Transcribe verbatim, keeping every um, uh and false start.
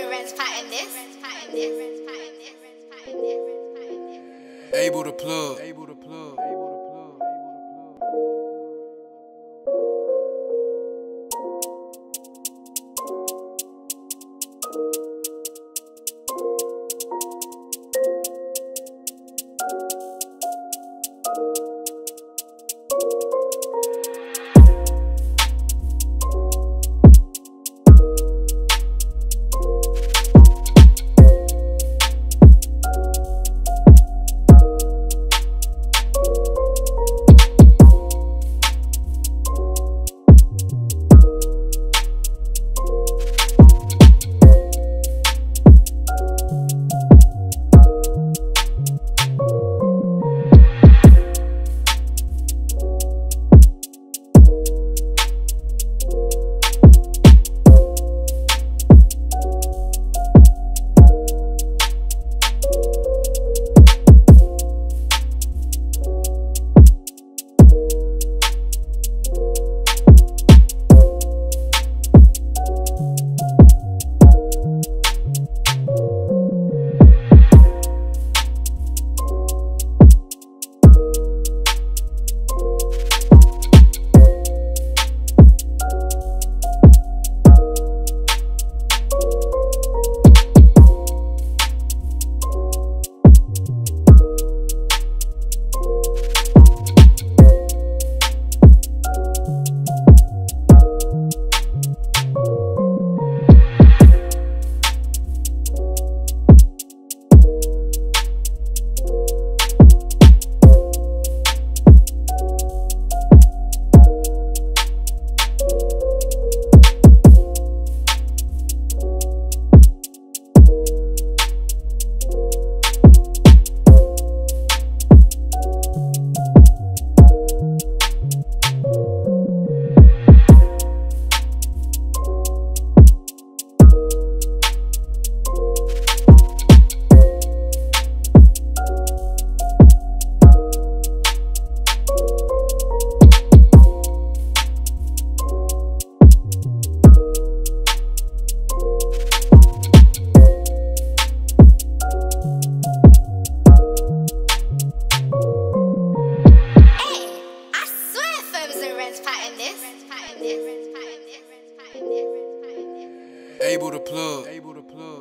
and Ren's potting this. Abel the plug. Abel the plug. Abel the plug. Abel the plug.